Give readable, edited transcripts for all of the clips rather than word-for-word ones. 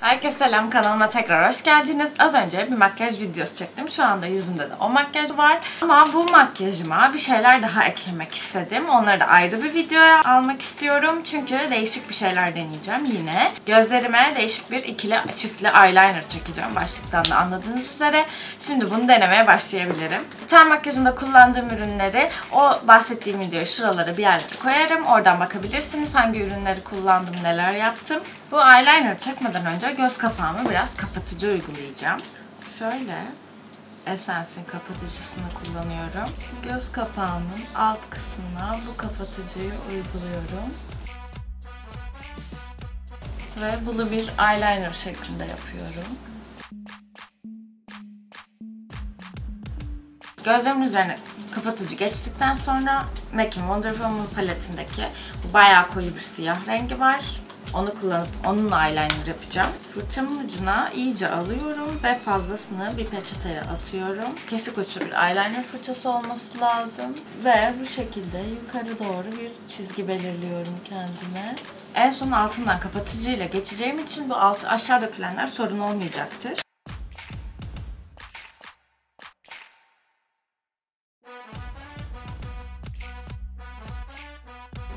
Herkese selam, kanalıma tekrar hoş geldiniz. Az önce bir makyaj videosu çektim. Şu anda yüzümde de o makyaj var. Ama bu makyajıma bir şeyler daha eklemek istedim. Onları da ayrı bir videoya almak istiyorum. Çünkü değişik bir şeyler deneyeceğim yine. Gözlerime değişik bir ikili, çiftli eyeliner çekeceğim. Başlıktan da anladığınız üzere. Şimdi bunu denemeye başlayabilirim. Ten makyajımda kullandığım ürünleri o bahsettiğim videoyu şuralara bir yerlere koyarım. Oradan bakabilirsiniz hangi ürünleri kullandım, neler yaptım. Bu eyeliner çekmeden önce göz kapağımı biraz kapatıcı uygulayacağım. Şöyle Essence'in kapatıcısını kullanıyorum. Göz kapağımın alt kısmına bu kapatıcıyı uyguluyorum. Ve bunu bir eyeliner şeklinde yapıyorum. Gözlerimin üzerine kapatıcı geçtikten sonra MAC Wonder Woman paletindeki bu bayağı koyu bir siyah rengi var. Onu kullanıp onunla eyeliner yapacağım. Fırçamın ucuna iyice alıyorum ve fazlasını bir peçeteye atıyorum. Kesik uçlu bir eyeliner fırçası olması lazım. Ve bu şekilde yukarı doğru bir çizgi belirliyorum kendime. En son altından kapatıcıyla geçeceğim için bu altı aşağı dökülenler sorun olmayacaktır.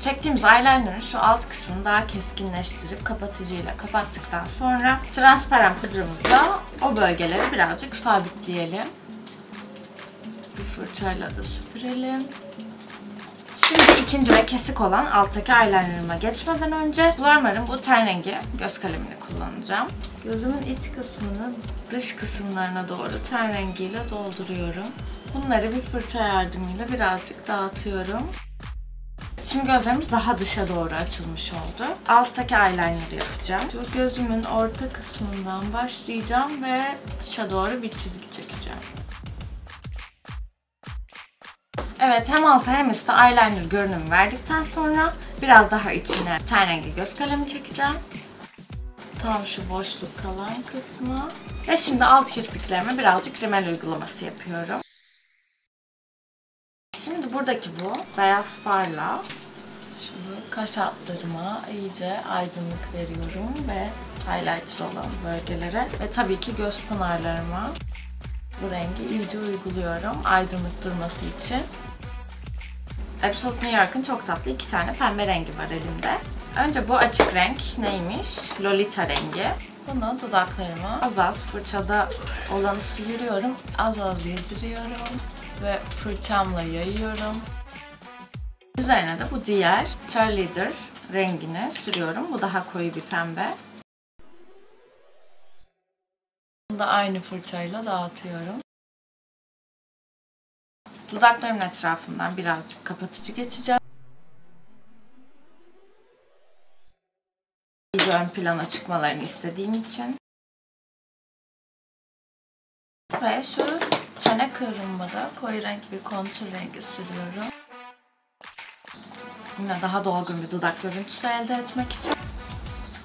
Çektiğimiz eyeliner'ın şu alt kısmını daha keskinleştirip kapatıcıyla kapattıktan sonra transparan pudramızla o bölgeleri birazcık sabitleyelim. Bir fırçayla da süpürelim. Şimdi ikinci ve kesik olan alttaki eyeliner'ıma geçmeden önce Blurmer'ın bu ten rengi göz kalemini kullanacağım. Gözümün iç kısmını dış kısımlarına doğru ten rengiyle dolduruyorum. Bunları bir fırça yardımıyla birazcık dağıtıyorum. Şimdi gözlerimiz daha dışa doğru açılmış oldu. Alttaki eyeliner'ı yapacağım. Şu gözümün orta kısmından başlayacağım ve dışa doğru bir çizgi çekeceğim. Evet, hem alta hem üstte eyeliner görünümü verdikten sonra biraz daha içine ten rengi göz kalemi çekeceğim. Tam şu boşluk kalan kısmı. Ve şimdi alt kirpiklerime birazcık rimel uygulaması yapıyorum. Şimdi buradaki bu beyaz farla şu kaş altlarıma iyice aydınlık veriyorum ve highlighter olan bölgelere ve tabii ki göz pınarlarıma bu rengi iyice uyguluyorum aydınlık durması için. Absolute New York'un çok tatlı iki tane pembe rengi var elimde. Önce bu açık renk neymiş? Lolita rengi. Bunu dudaklarıma az az fırçada olanı sıyırıyorum, az az yediriyorum ve fırçamla yayıyorum. Üzerine de bu diğer Cheerleader rengini sürüyorum. Bu daha koyu bir pembe. Bunu da aynı fırçayla dağıtıyorum. Dudaklarımın etrafından birazcık kapatıcı geçeceğim. İyice ön plana çıkmalarını istediğim için. Ve şu çene kıvrımda koyu renk bir kontur rengi sürüyorum. Yine daha dolgun bir dudak görüntüsü elde etmek için.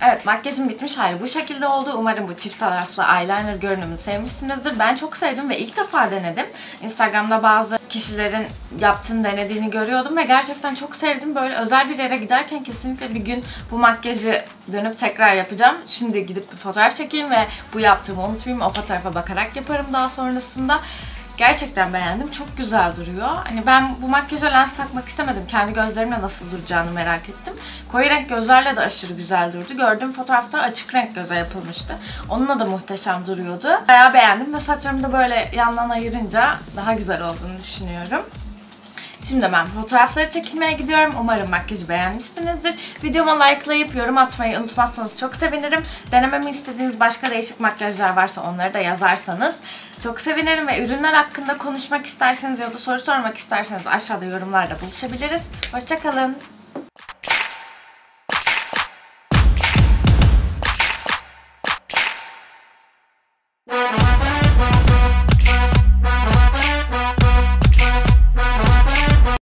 Evet, makyajım bitmiş hali bu şekilde oldu. Umarım bu çift taraflı eyeliner görünümünü sevmişsinizdir. Ben çok sevdim ve ilk defa denedim. Instagram'da bazı kişilerin yaptığını denediğini görüyordum ve gerçekten çok sevdim. Böyle özel bir yere giderken kesinlikle bir gün bu makyajı dönüp tekrar yapacağım. Şimdi gidip bir fotoğraf çekeyim ve bu yaptığımı unutmayayım. O fotoğrafa bakarak yaparım daha sonrasında. Gerçekten beğendim. Çok güzel duruyor. Hani ben bu makyaja lens takmak istemedim. Kendi gözlerimle nasıl duracağını merak ettim. Koyu renk gözlerle de aşırı güzel durdu. Gördüğüm fotoğrafta açık renk göze yapılmıştı. Onunla da muhteşem duruyordu. Bayağı beğendim ve saçlarımı da böyle yandan ayırınca daha güzel olduğunu düşünüyorum. Şimdi ben fotoğrafları çekilmeye gidiyorum. Umarım makyajı beğenmişsinizdir. Videoma likelayıp yorum atmayı unutmazsanız çok sevinirim. Denememi istediğiniz başka değişik makyajlar varsa onları da yazarsanız çok sevinirim ve ürünler hakkında konuşmak isterseniz ya da soru sormak isterseniz aşağıda yorumlarda buluşabiliriz. Hoşça kalın.